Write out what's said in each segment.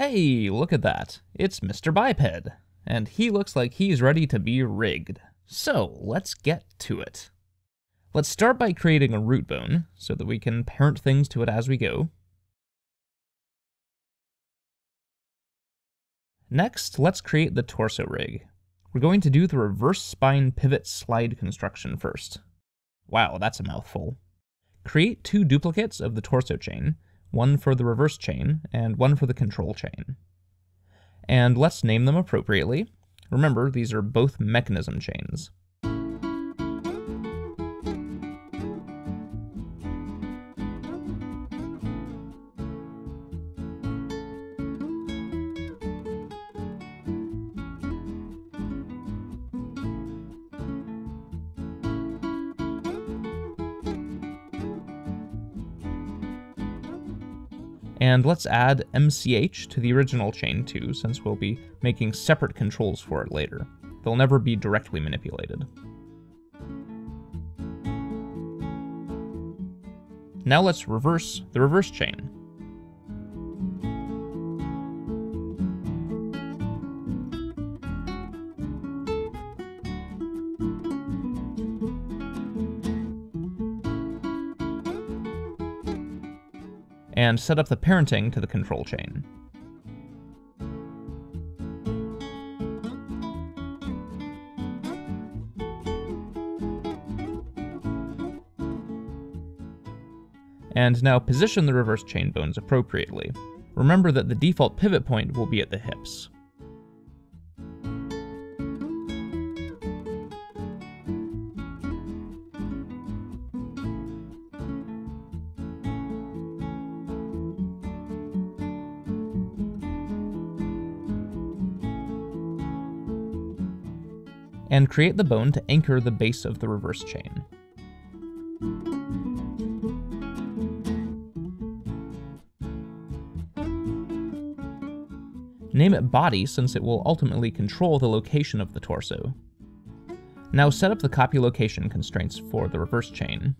Hey, look at that. It's Mr. Biped, and he looks like he's ready to be rigged. So let's get to it. Let's start by creating a root bone so that we can parent things to it as we go. Next, let's create the torso rig. We're going to do the reverse spine pivot slide construction first. Wow, that's a mouthful. Create two duplicates of the torso chain, one for the reverse chain and one for the control chain. And let's name them appropriately. Remember, these are both mechanism chains. And let's add MCH to the original chain too, since we'll be making separate controls for it later. They'll never be directly manipulated. Now let's reverse the reverse chain. And set up the parenting to the control chain. And now position the reverse chain bones appropriately. Remember that the default pivot point will be at the hips. And create the bone to anchor the base of the reverse chain. Name it body since it will ultimately control the location of the torso. Now set up the copy location constraints for the reverse chain.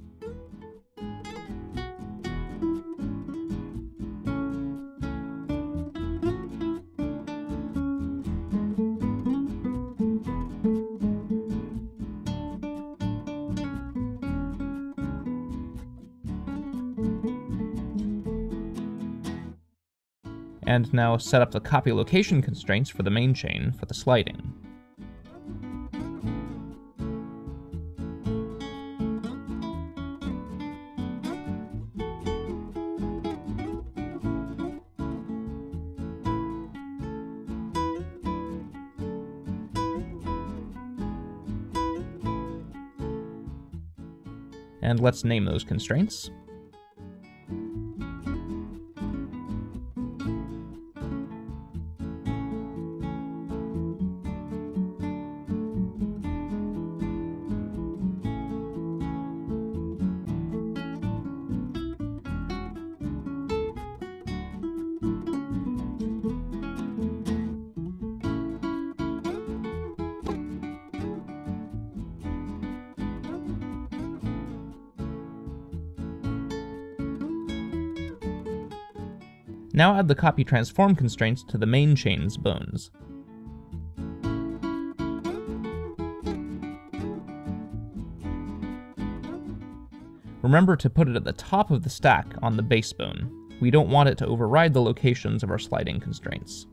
And now set up the copy location constraints for the main chain for the sliding. And let's name those constraints. Now add the copy transform constraints to the main chain's bones. Remember to put it at the top of the stack on the base bone. We don't want it to override the locations of our sliding constraints.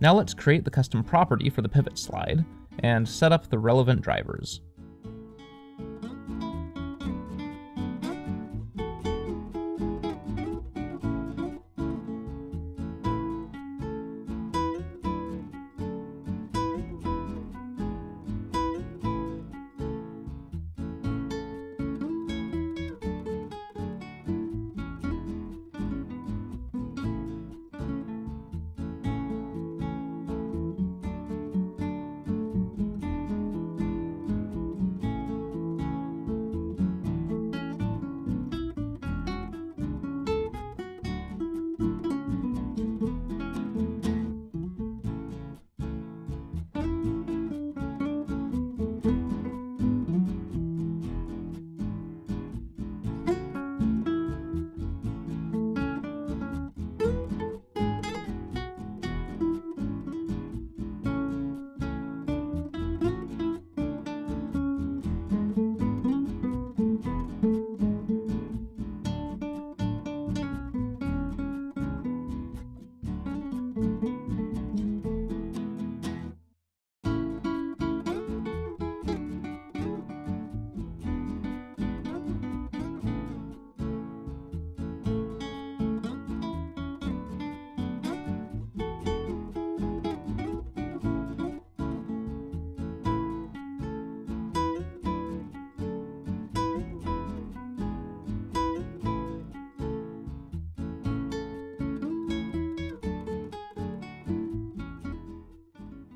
Now let's create the custom property for the pivot slide and set up the relevant drivers.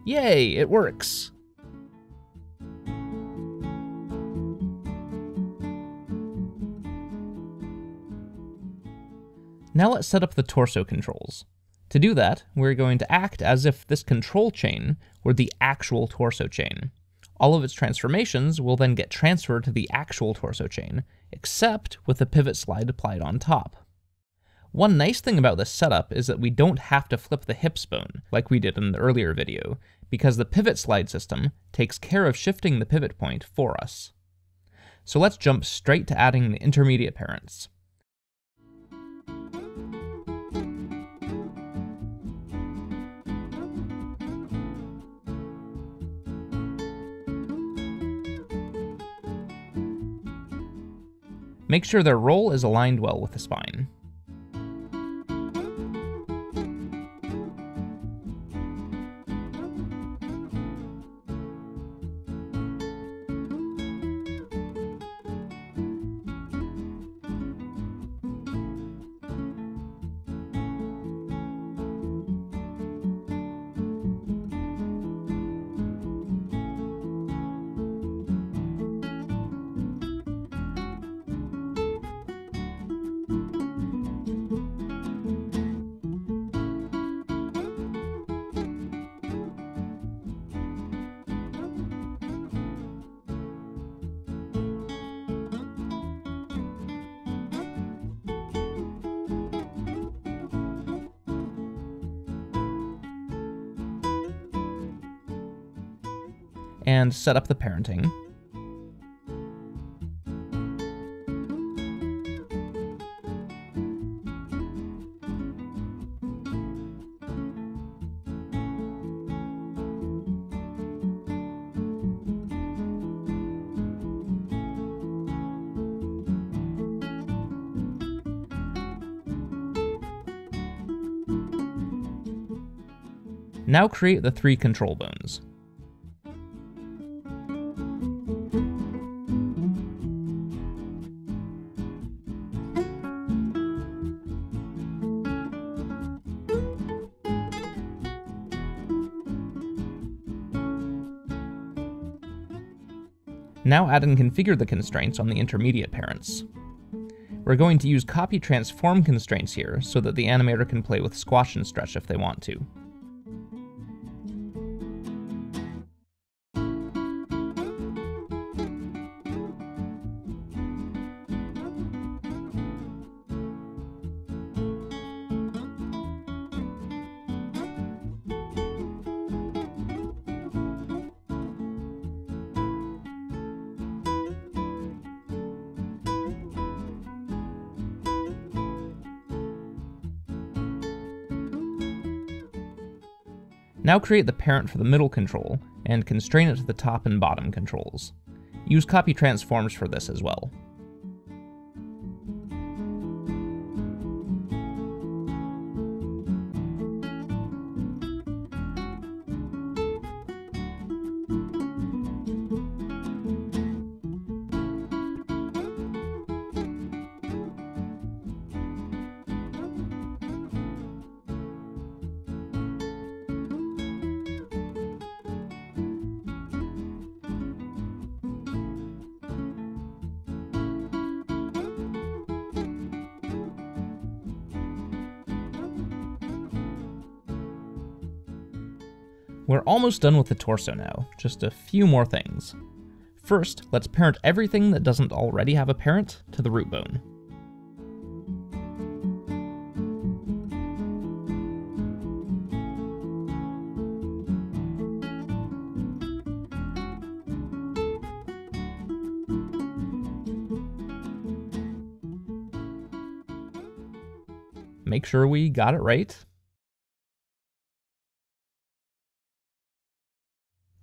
Yay, it works. Now let's set up the torso controls. To do that, we're going to act as if this control chain were the actual torso chain. All of its transformations will then get transferred to the actual torso chain, except with the pivot slide applied on top. One nice thing about this setup is that we don't have to flip the hips bone, like we did in the earlier video, because the pivot slide system takes care of shifting the pivot point for us. So let's jump straight to adding the intermediate parents. Make sure their role is aligned well with the spine. And set up the parenting. Now create the three control bones. Now add and configure the constraints on the intermediate parents. We're going to use copy transform constraints here so that the animator can play with squash and stretch if they want to. Now create the parent for the middle control, and constrain it to the top and bottom controls. Use copy transforms for this as well. We're almost done with the torso now, just a few more things. First, let's parent everything that doesn't already have a parent to the root bone. Make sure we got it right.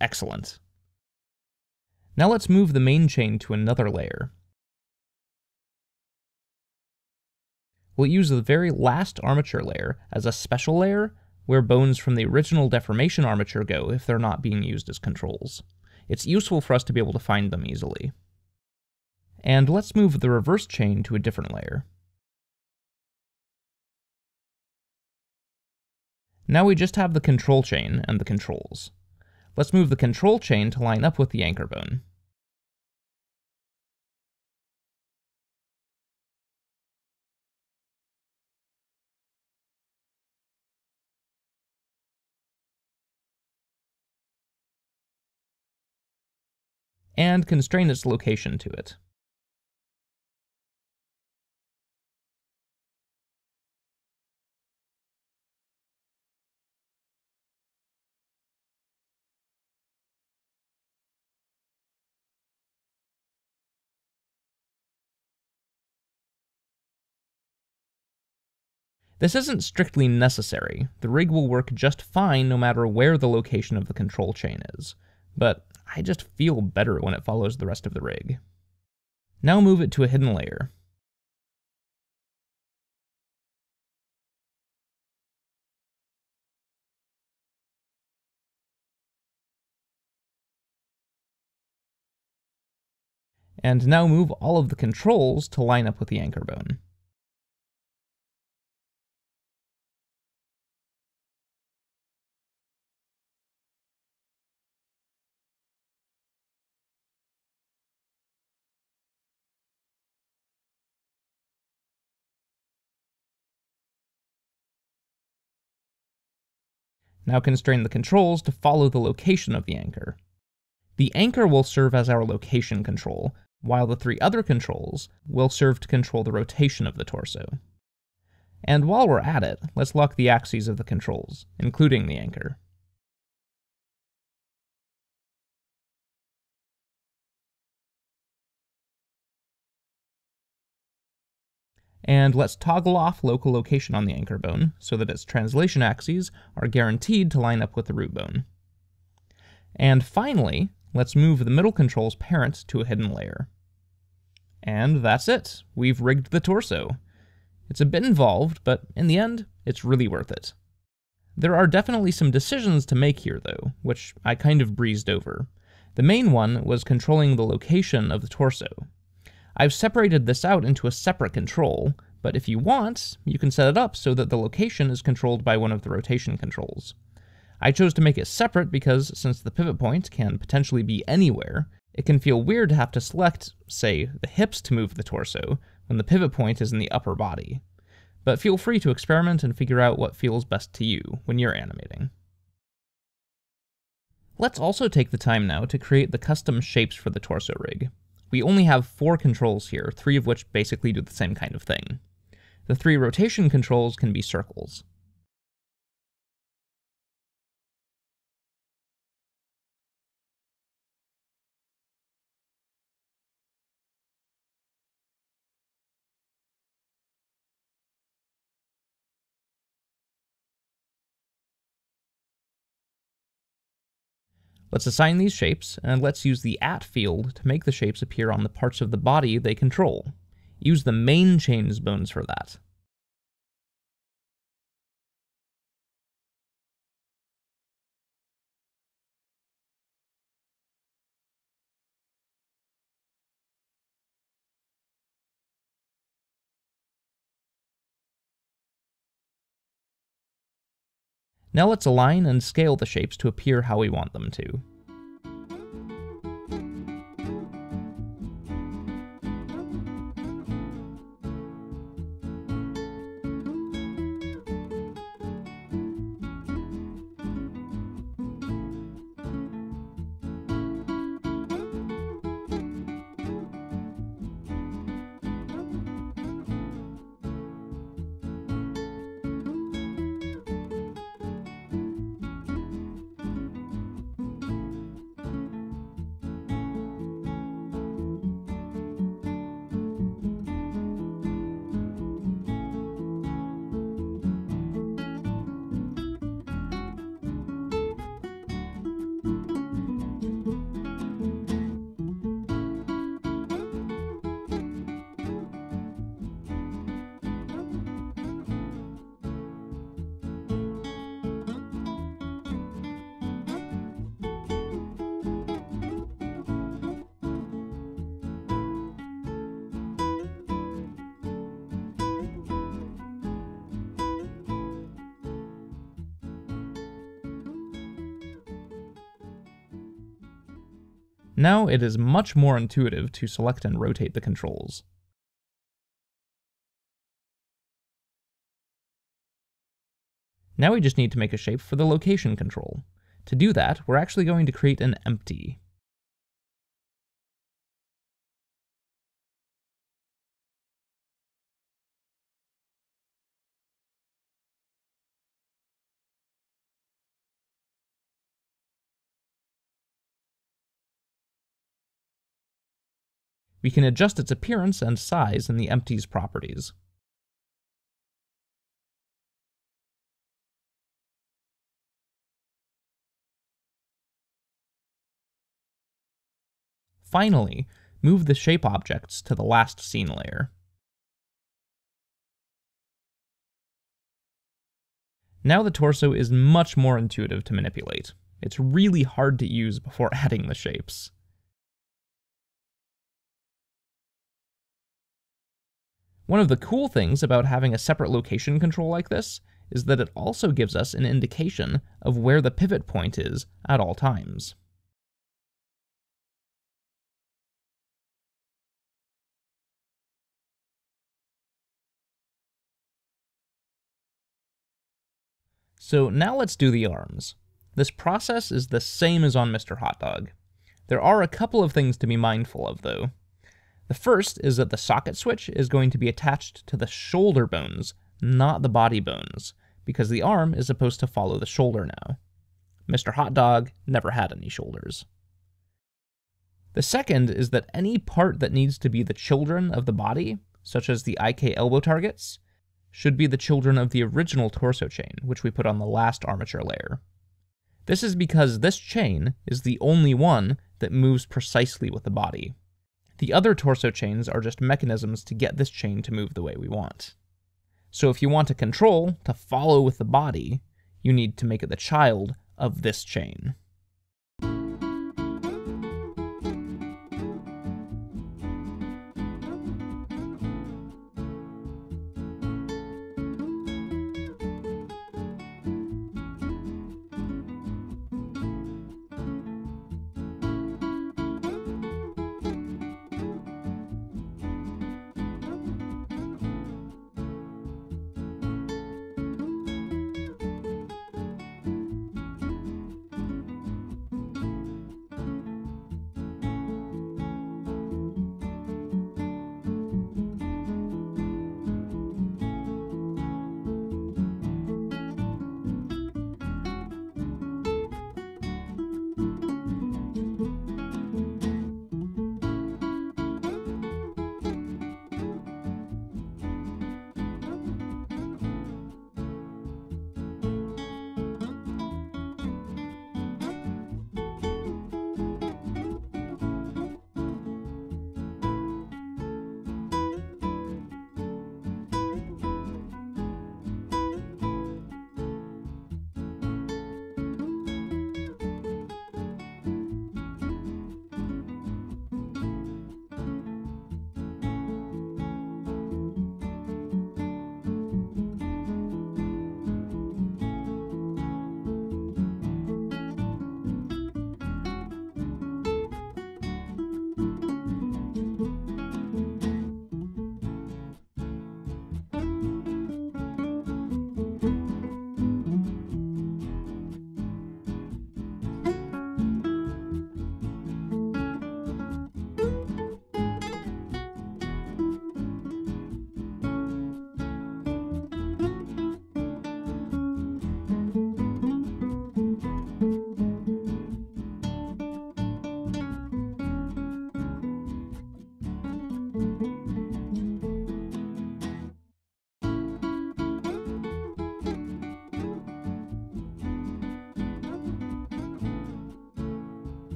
Excellent. Now let's move the main chain to another layer. We'll use the very last armature layer as a special layer where bones from the original deformation armature go if they're not being used as controls. It's useful for us to be able to find them easily. And let's move the reverse chain to a different layer. Now we just have the control chain and the controls. Let's move the control chain to line up with the anchor bone. And constrain its location to it. This isn't strictly necessary. The rig will work just fine no matter where the location of the control chain is, but I just feel better when it follows the rest of the rig. Now move it to a hidden layer. And now move all of the controls to line up with the anchor bone. Now constrain the controls to follow the location of the anchor. The anchor will serve as our location control, while the three other controls will serve to control the rotation of the torso. And while we're at it, let's lock the axes of the controls, including the anchor. And let's toggle off local location on the anchor bone so that its translation axes are guaranteed to line up with the root bone. And finally, let's move the middle control's parent to a hidden layer. And that's it. We've rigged the torso. It's a bit involved, but in the end, it's really worth it. There are definitely some decisions to make here, though, which I kind of breezed over. The main one was controlling the location of the torso. I've separated this out into a separate control, but if you want, you can set it up so that the location is controlled by one of the rotation controls. I chose to make it separate because, since the pivot point can potentially be anywhere, it can feel weird to have to select, say, the hips to move the torso when the pivot point is in the upper body. But feel free to experiment and figure out what feels best to you when you're animating. Let's also take the time now to create the custom shapes for the torso rig. We only have 4 controls here, 3 of which basically do the same kind of thing. The 3 rotation controls can be circles. Let's assign these shapes, and let's use the at field to make the shapes appear on the parts of the body they control. Use the main chain's bones for that. Now let's align and scale the shapes to appear how we want them to. Now it is much more intuitive to select and rotate the controls. Now we just need to make a shape for the location control. To do that, we're actually going to create an empty. We can adjust its appearance and size in the empties properties. Finally, move the shape objects to the last scene layer. Now the torso is much more intuitive to manipulate. It's really hard to use before adding the shapes. One of the cool things about having a separate location control like this is that it also gives us an indication of where the pivot point is at all times. So now let's do the arms. This process is the same as on Mr. Hot Dog. There are a couple of things to be mindful of, though. The first is that the socket switch is going to be attached to the shoulder bones, not the body bones, because the arm is supposed to follow the shoulder now. Mr. Hot Dog never had any shoulders. The second is that any part that needs to be the children of the body, such as the IK elbow targets, should be the children of the original torso chain, which we put on the last armature layer. This is because this chain is the only one that moves precisely with the body. The other torso chains are just mechanisms to get this chain to move the way we want. So if you want a control to follow with the body, you need to make it the child of this chain.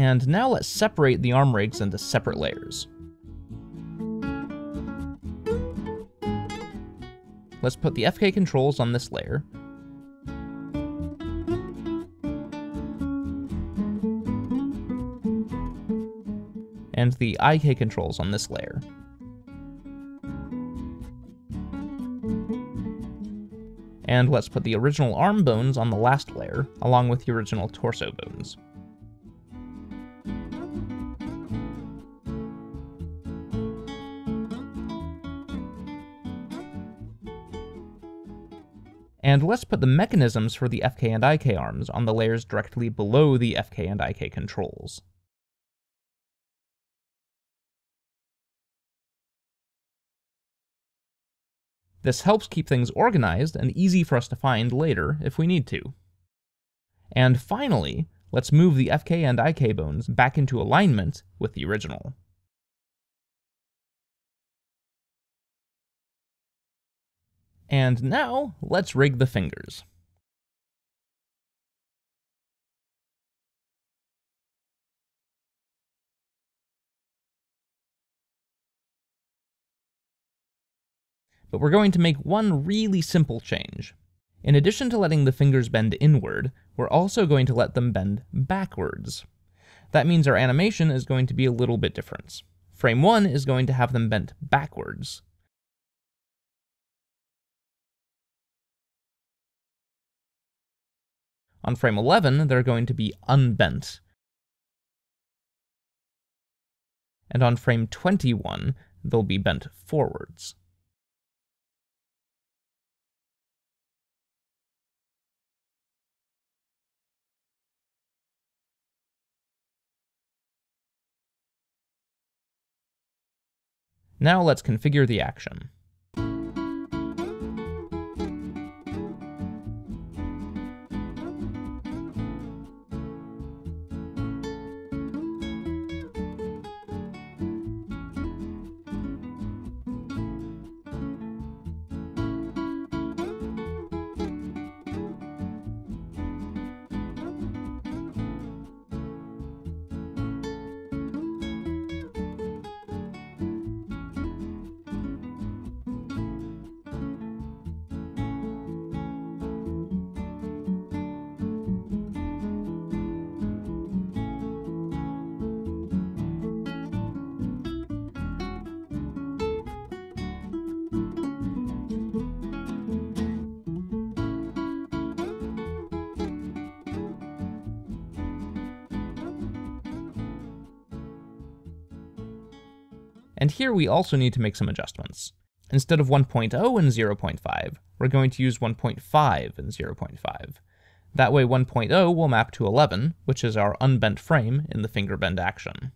And now let's separate the arm rigs into separate layers. Let's put the FK controls on this layer. And the IK controls on this layer. And let's put the original arm bones on the last layer, along with the original torso bones. And let's put the mechanisms for the FK and IK arms on the layers directly below the FK and IK controls. This helps keep things organized and easy for us to find later if we need to. And finally, let's move the FK and IK bones back into alignment with the original. And now, let's rig the fingers. But we're going to make one really simple change. In addition to letting the fingers bend inward, we're also going to let them bend backwards. That means our animation is going to be a little bit different. Frame 1 is going to have them bent backwards. On frame 11, they're going to be unbent. And on frame 21, they'll be bent forwards. Now let's configure the action. And here we also need to make some adjustments. Instead of 1.0 and 0.5, we're going to use 1.5 and 0.5. That way 1.0 will map to 11, which is our unbent frame in the finger bend action.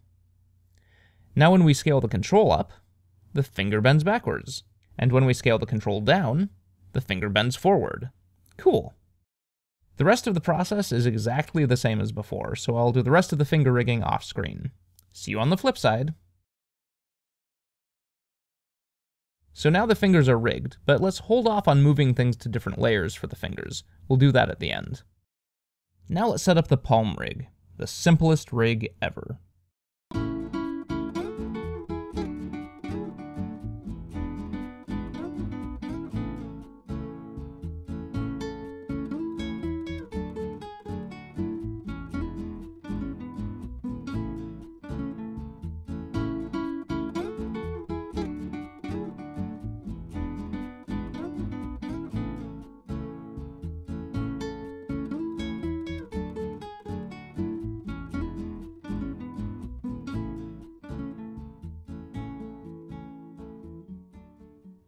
Now when we scale the control up, the finger bends backwards. And when we scale the control down, the finger bends forward. Cool. The rest of the process is exactly the same as before, so I'll do the rest of the finger rigging off screen. See you on the flip side. So now the fingers are rigged, but let's hold off on moving things to different layers for the fingers. We'll do that at the end. Now let's set up the palm rig, the simplest rig ever.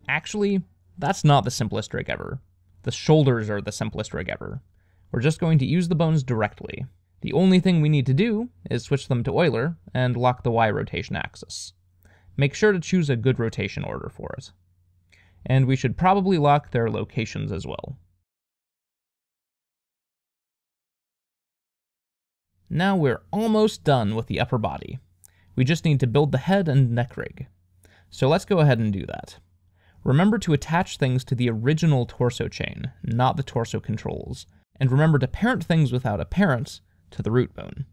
Actually, that's not the simplest rig ever. The shoulders are the simplest rig ever. We're just going to use the bones directly. The only thing we need to do is switch them to Euler and lock the Y rotation axis. Make sure to choose a good rotation order for it. And we should probably lock their locations as well. Now we're almost done with the upper body. We just need to build the head and neck rig. So let's go ahead and do that. Remember to attach things to the original torso chain, not the torso controls. And remember to parent things without a parent to the root bone.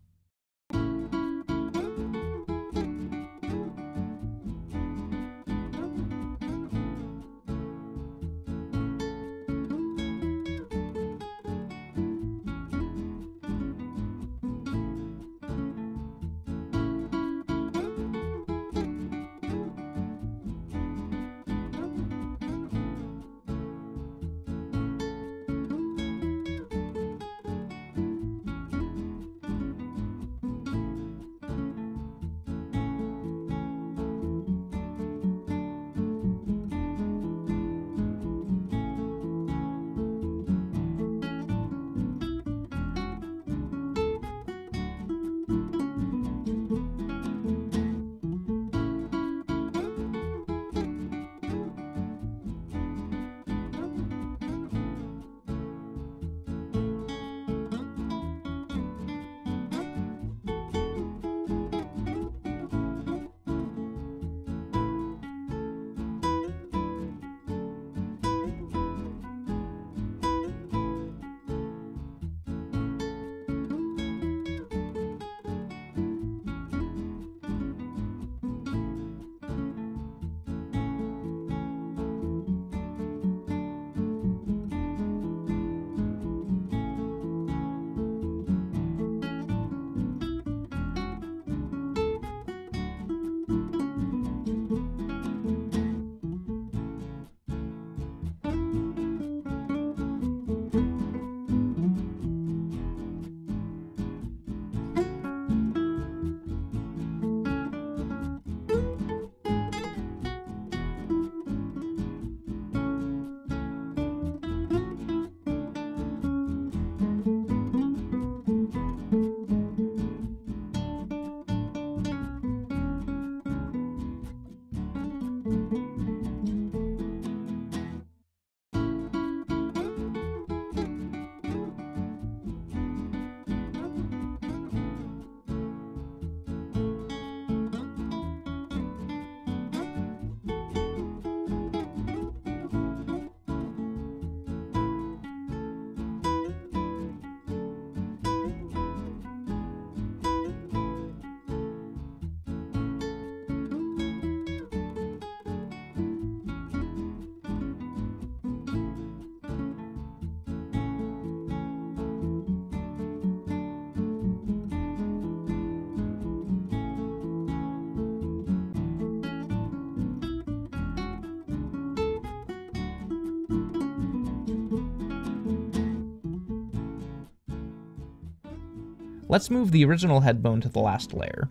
Let's move the original head bone to the last layer.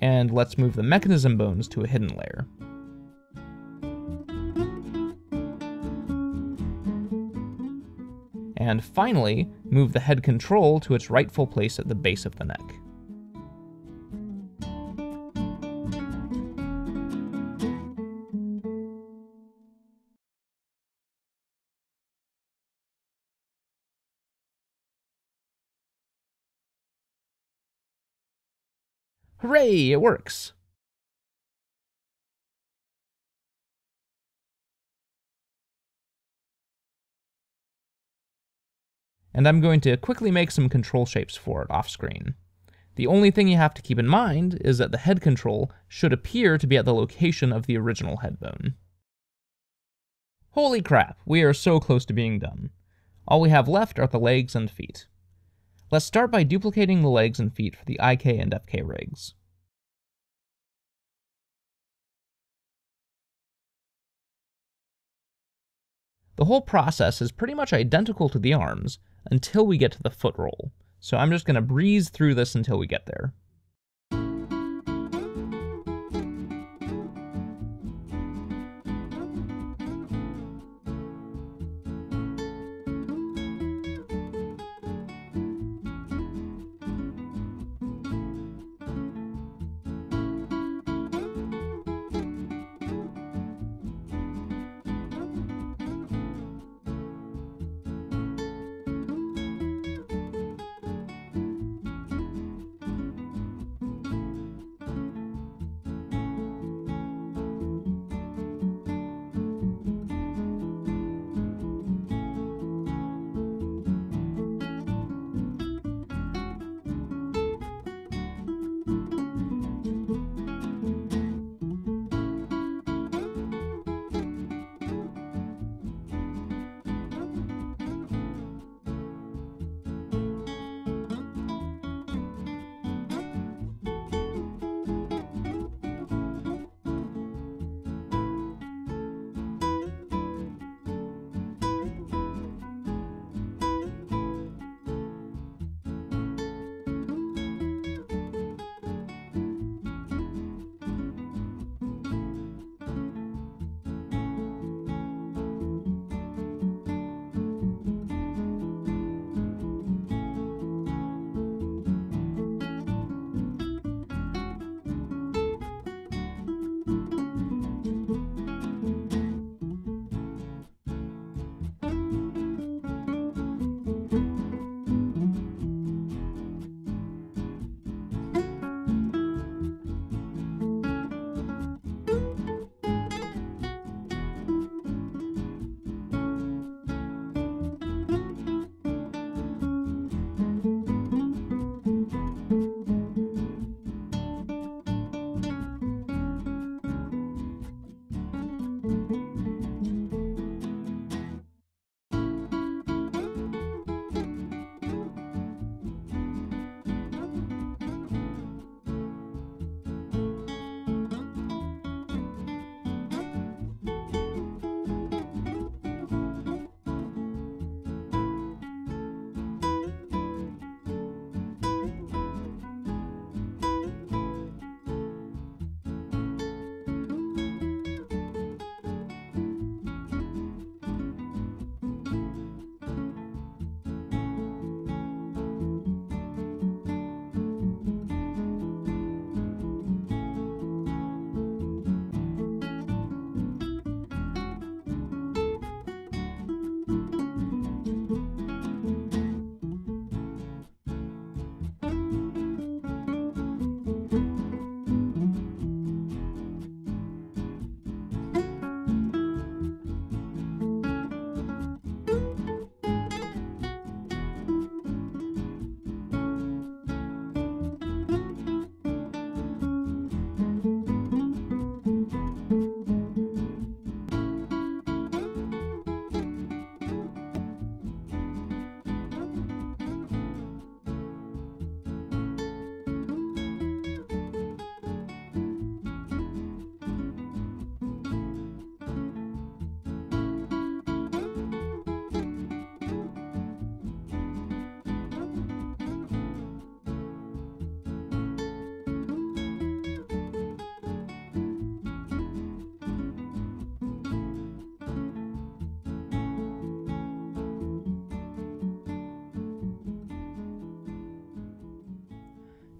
And let's move the mechanism bones to a hidden layer. And finally, move the head control to its rightful place at the base of the neck. Hooray, it works! And I'm going to quickly make some control shapes for it off screen. The only thing you have to keep in mind is that the head control should appear to be at the location of the original head bone. Holy crap, we are so close to being done. All we have left are the legs and feet. Let's start by duplicating the legs and feet for the IK and FK rigs. The whole process is pretty much identical to the arms until we get to the foot roll, so I'm just going to breeze through this until we get there.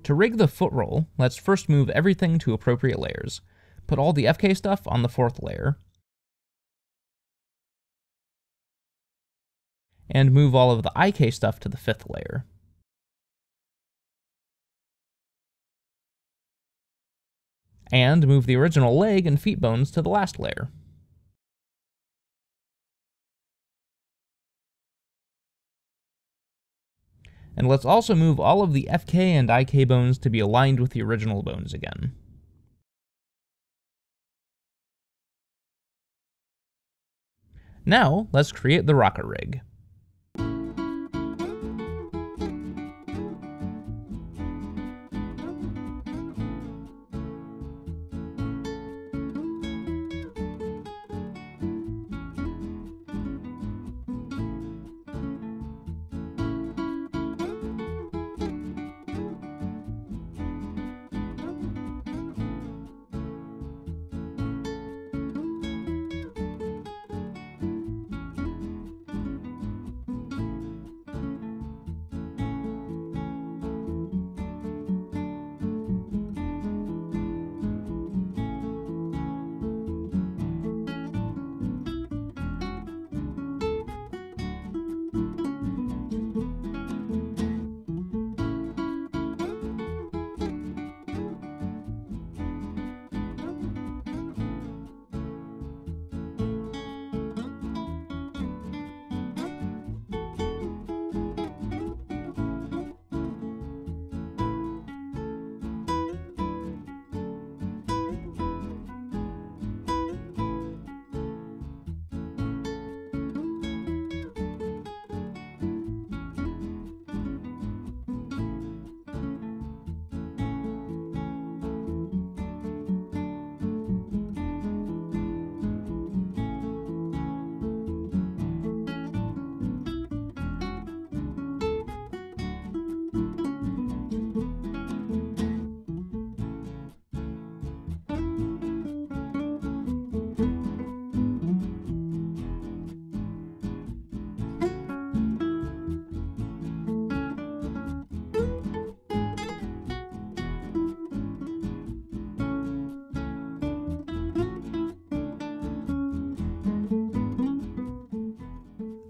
To rig the foot roll, let's first move everything to appropriate layers. Put all the FK stuff on the fourth layer, and move all of the IK stuff to the fifth layer. And move the original leg and feet bones to the last layer. And let's also move all of the FK and IK bones to be aligned with the original bones again. Now, let's create the rocker rig.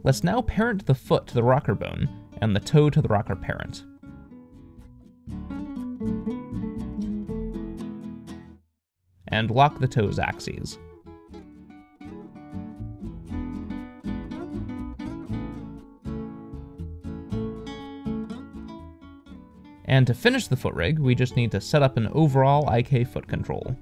Let's now parent the foot to the rocker bone, and the toe to the rocker parent. And lock the toe's axes. And to finish the foot rig, we just need to set up an overall IK foot control.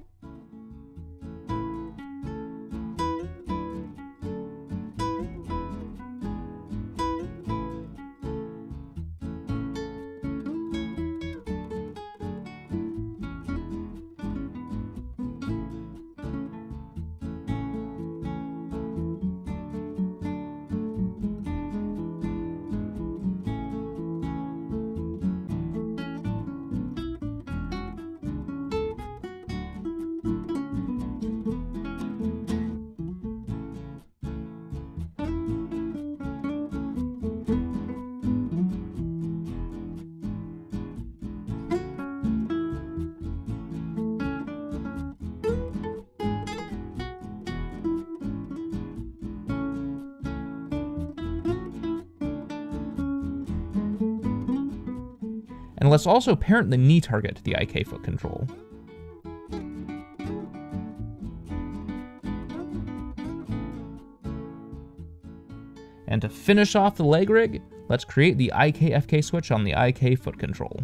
And let's also parent the knee target to the IK foot control. And to finish off the leg rig, let's create the IK-FK switch on the IK foot control.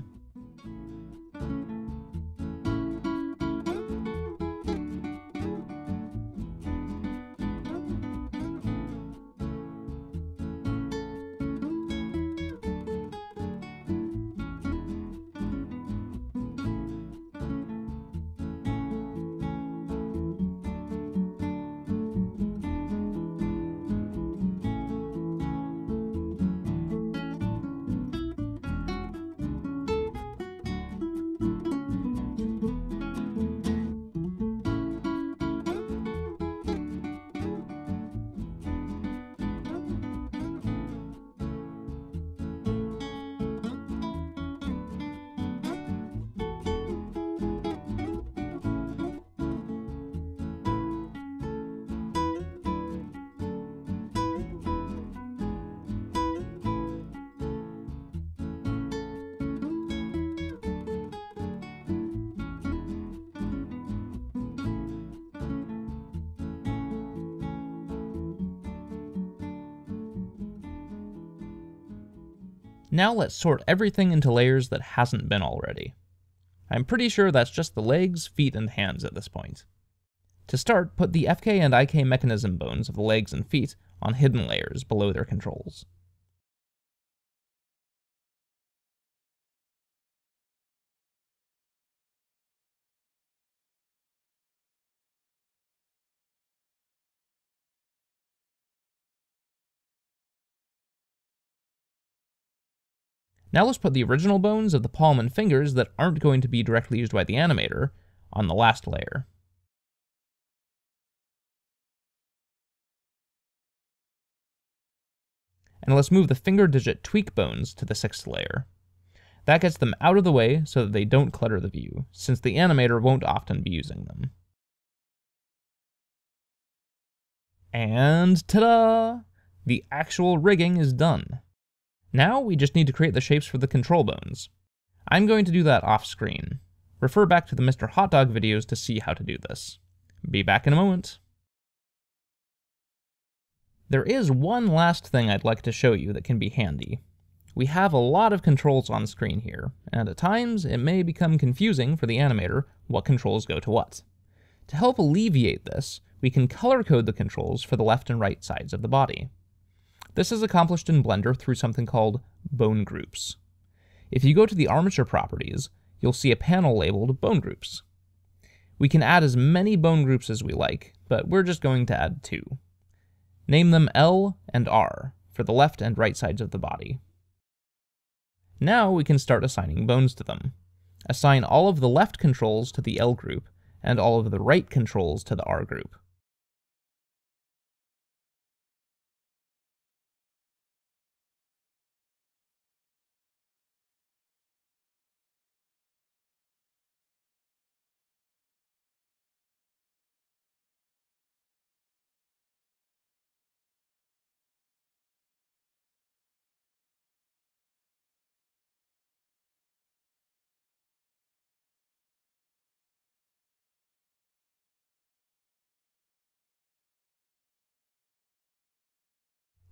Now let's sort everything into layers that hasn't been already. I'm pretty sure that's just the legs, feet, and hands at this point. To start, put the FK and IK mechanism bones of the legs and feet on hidden layers below their controls. Now let's put the original bones of the palm and fingers that aren't going to be directly used by the animator on the last layer. And let's move the finger digit tweak bones to the sixth layer. That gets them out of the way so that they don't clutter the view, since the animator won't often be using them. And ta-da! The actual rigging is done. Now we just need to create the shapes for the control bones. I'm going to do that off screen. Refer back to the Mr. Hot Dog videos to see how to do this. Be back in a moment. There is one last thing I'd like to show you that can be handy. We have a lot of controls on screen here, and at times it may become confusing for the animator what controls go to what. To help alleviate this, we can color code the controls for the left and right sides of the body. This is accomplished in Blender through something called bone groups. If you go to the armature properties, you'll see a panel labeled bone groups. We can add as many bone groups as we like, but we're just going to add two. Name them L and R for the left and right sides of the body. Now we can start assigning bones to them. Assign all of the left controls to the L group and all of the right controls to the R group.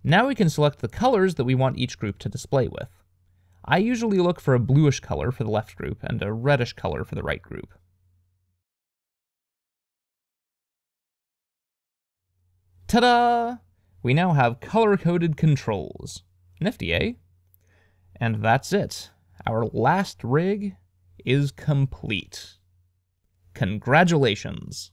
Now we can select the colors that we want each group to display with. I usually look for a bluish color for the left group and a reddish color for the right group. Ta-da! We now have color-coded controls. Nifty, eh? And that's it. Our last rig is complete. Congratulations!